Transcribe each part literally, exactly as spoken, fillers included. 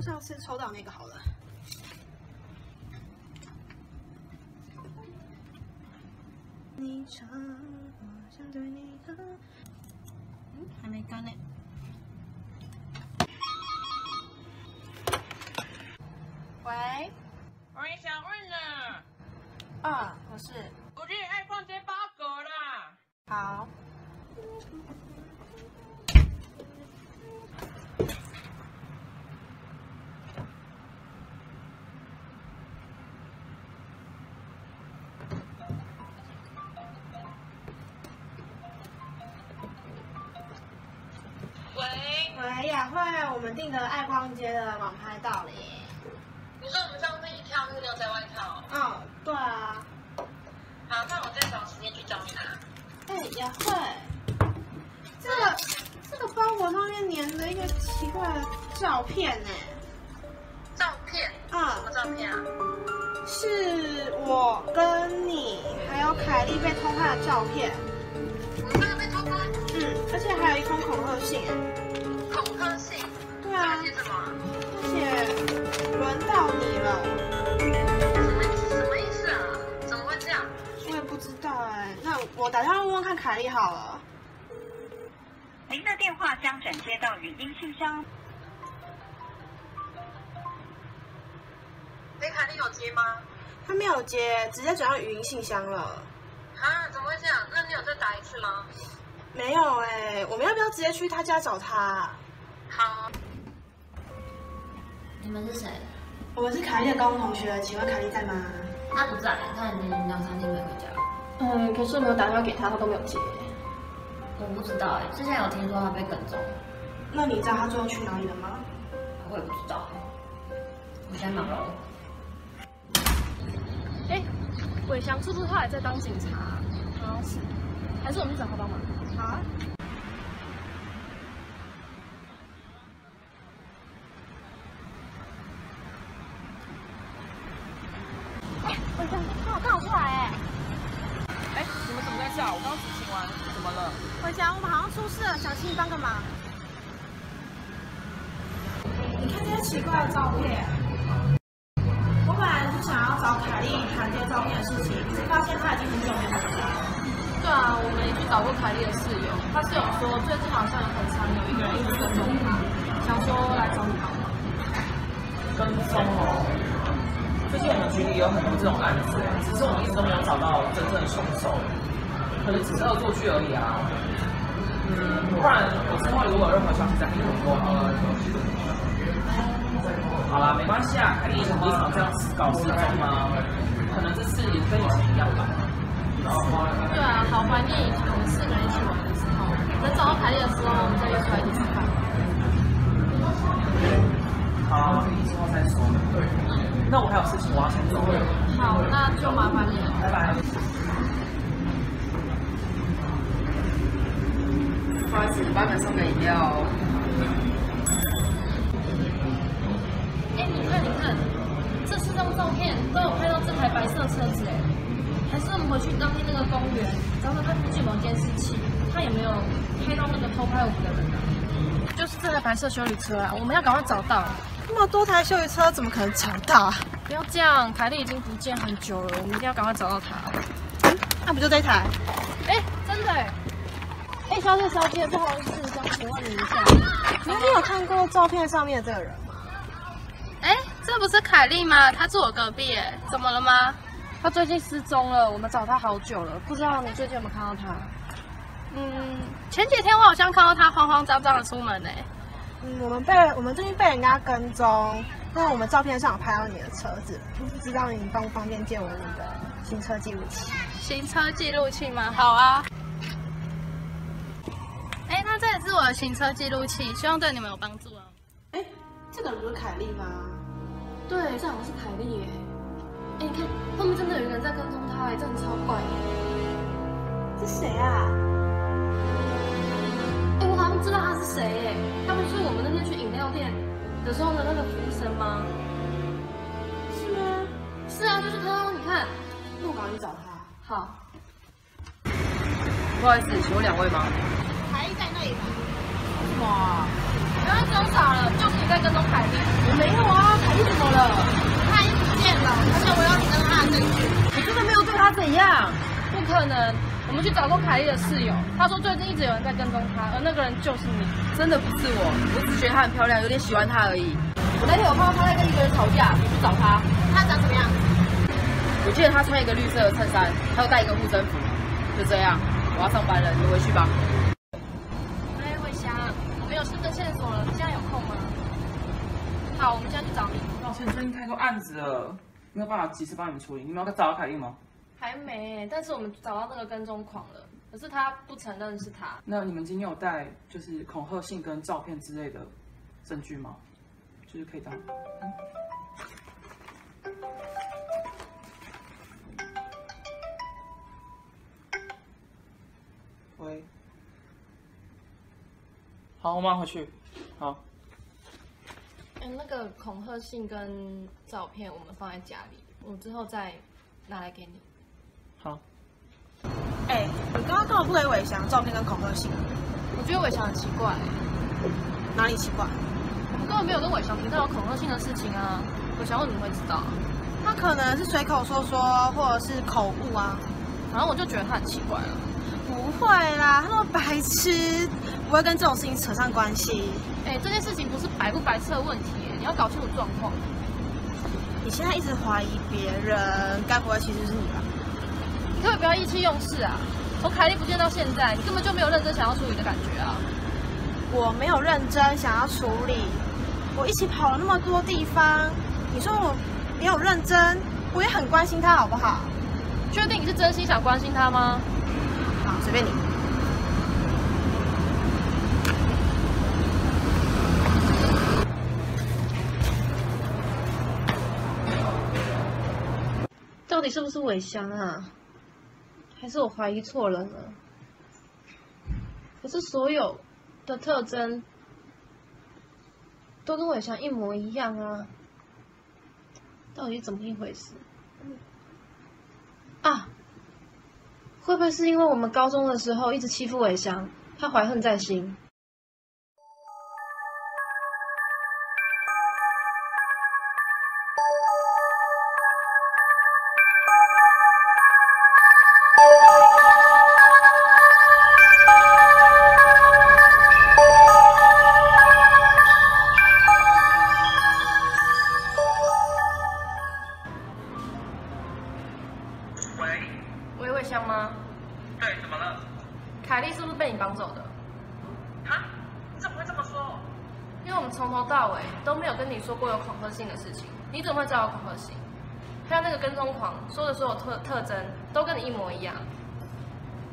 就上次抽到那个好了。你唱，我想对你好。嗯，还没干呢。 喂，喂，想问呢？啊，我是。我最近爱逛街包裹啦。好。喂。喂，雅慧，我们订的爱逛街的网拍到了耶。 不是我们上次一跳那个牛仔外套。嗯、哦，对啊。好，那我再找时间去找你拿。哎，雅慧，这个、嗯、这个包裹上面粘了一个奇怪的照片呢。照片？啊、嗯。什么照片啊？是我跟你还有凯莉被偷拍的照片。我们这个被偷拍？嗯，而且还有一封恐吓信。恐吓信？对啊。写什么？写。 轮到你了，什么什么意思啊？怎么会这样？我也不知道哎、欸。那我打电话问问看凯莉好了。您的电话将转接到语音信箱。哎，凯莉有接吗？她没有接，直接转到语音信箱了。啊？怎么会这样？那你有再打一次吗？没有哎、欸，我们要不要直接去她家找她？好。 你们是谁？我们是凯莉的高中同学，请问凯莉在吗？她不在，她已经两三天没回家了。嗯，可是我没有打电话给她，她都没有接。我不知道哎、欸，之前有听说她被跟踪。那你知道她最后去哪里了吗？我也不知道。我先忙了。哎，伟翔是不是后来在当警察？好像是。还是我们去找他帮忙？好啊。 小青，帮个忙。你看这些奇怪的照片，我本来是想要找凯莉谈这些照片的事情，只发现她已经很久没回家了。对啊，我们也去找过凯莉的室友，她室友说最近好像很常有一个人一直跟踪她，想说来找你帮忙。跟踪哦，最近我们局里有很多这种案子，只是我们一直都没有找到真正的凶手，可能只是恶作剧而已啊。 嗯，不然我之后如果有任何消息再跟你说。好了，没关系啊，凯莉以前不是常这样搞失踪吗？可能这次也跟以前一样吧。对啊，好怀念以前我们四个人一起玩的时候。等找到凯莉的时候，我们再约出来一起吃饭。好，以后再说。对，那我还有事情，我要先走了。好，那就麻烦你了。拜拜。 不好意思，帮你们送个饮料哦。哎，你看，你看，这四张照片都有拍到这台白色车子哎，还是我们回去当天那个公园，然后看附近有监视器，他有没有拍到那个偷拍我们的人啊？就是这台白色休旅车啊，我们要赶快找到。那么多台休旅车怎么可能找到啊？不要这样，凯莉已经不见很久了，我们一定要赶快找到她。嗯，那不就这台？哎，真的哎。 哎，小姐，小姐，不好意思，想请问你一下，你们有看过照片上面的这个人吗？哎，这不是凯莉吗？她住我隔壁，哎，怎么了吗？她最近失踪了，我们找她好久了，不知道你最近有没有看到她？嗯，前几天我好像看到她慌慌张张的出门呢。嗯，我们被我们最近被人家跟踪，那我们照片上有拍到你的车子，不知道你方不方便借我你的行车记录器？行车记录器吗？好啊。 哎，那这也是我的行车记录器，希望对你们有帮助哦。哎，这个不是凯莉吗？对，这好像是凯莉耶。哎，你看后面真的有一个人在跟踪她，哎，这很超怪耶。是谁啊？哎，我好像知道他是谁耶。他不是我们那天去饮料店的时候的那个服务生吗？是吗？是啊，就是他。你看，那我赶快去找他。好。不好意思，请问两位吗？ 还在那里吧。哇，刚刚装傻了，就你在跟踪凯莉。我没有啊，凯莉怎么了？她已经不见了，而且我有你跟她的证据。你真的没有对她怎样？不可能，我们去找过凯莉的室友，她说最近一直有人在跟踪她，而那个人就是你。真的不是我，我只觉得她很漂亮，有点喜欢她而已。我那天有看到她在跟一个人吵架，我去找她。她长什么样子？我记得她穿一个绿色的衬衫，还有带一个护身符。就这样，我要上班了，你回去吧。 好，我们现在去找你。抱歉，最近太多案子了，没有办法及时帮你处理。你们有找到凯莉吗？还没，但是我们找到那个跟踪狂了，可是他不承认是他。那你们今天有带就是恐吓信跟照片之类的证据吗？就是可以当。嗯、喂。好，我马上回去。好。 那个恐吓信跟照片我们放在家里，我之后再拿来给你。好。哎、欸，你刚刚干嘛不给伟翔照片跟恐吓信啊？我觉得伟翔很奇怪、欸。哪里奇怪？我根本没有跟伟翔提到恐吓信的事情啊！伟翔为什么会知道、啊？他可能是随口说说，或者是口误啊。反正我就觉得他很奇怪了。不会啦，他那么白痴，不会跟这种事情扯上关系。 哎、欸，这件事情不是白不白痴的问题，你要搞清楚状况。你现在一直怀疑别人，该不会其实是你吧？你可不可以不要意气用事啊！从凯莉不见到现在，你根本就没有认真想要处理的感觉啊！我没有认真想要处理，我一起跑了那么多地方，你说我没有认真，我也很关心他，好不好？确定你是真心想关心他吗？好，随便你。 到底是不是伟翔啊？还是我怀疑错了呢？可是所有的特征都跟伟翔一模一样啊！到底怎么一回事？啊，会不会是因为我们高中的时候一直欺负伟翔，他怀恨在心？ 说的所有特特征都跟你一模一样。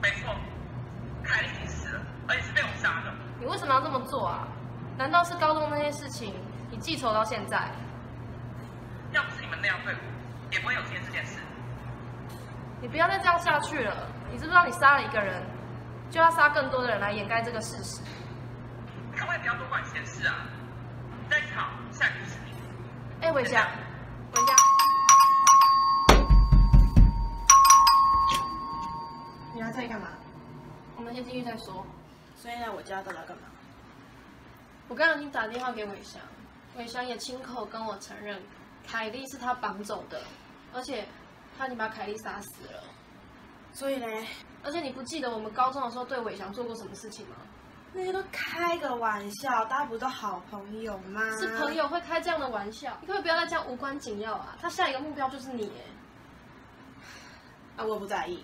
没错，凯莉已经死了，而且是被我杀的。你为什么要这么做啊？难道是高中那些事情你记仇到现在？要不是你们那样对我，也不会有今天这件事。你不要再这样下去了。你知不知道你杀了一个人，就要杀更多的人来掩盖这个事实？可不可以不要多管闲事啊？你在吵，下雨是你。哎、欸，伟翔，伟翔。 你还在干嘛？我们先进去再说。所以来我家到底要干嘛？我刚刚已经打电话给伟翔，伟翔也亲口跟我承认，凯莉是他绑走的，而且他已经把凯莉杀死了。所以呢？而且你不记得我们高中的时候对伟翔做过什么事情吗？那些都开个玩笑，大家不都好朋友吗？是朋友会开这样的玩笑，你可不可以不要再这样无关紧要啊！他下一个目标就是你耶。啊，我不在意。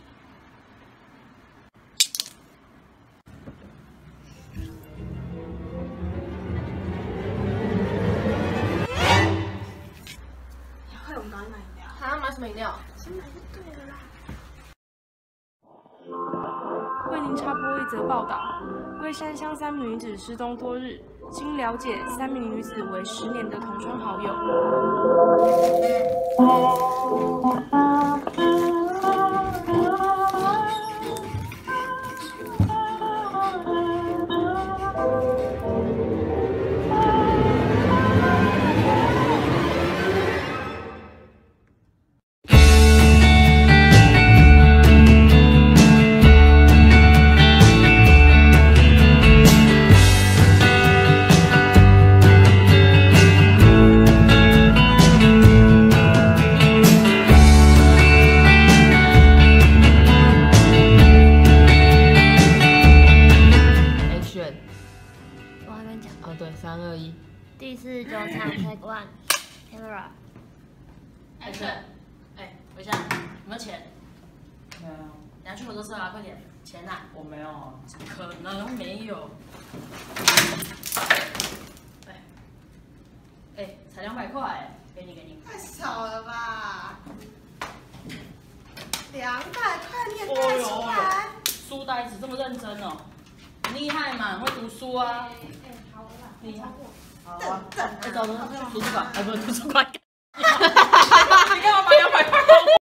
什么饮料？先买就对了啦。为您插播一则报道：龟山乡三名女子失踪多日，经了解，三名女子为十年的同窗好友。四十九场 Take One Camera Action。哎，回家，有没有钱？没有。你要去合作社啊，快点！钱呐、啊！我没有。怎么可能没有？哎哎，才两百块，给你给你。太少了吧？两百块你也带出来？书呆子这么认真哦，厉害嘛，会读书啊。 你看，好啊，走走，去图书馆，哎，不，图书馆。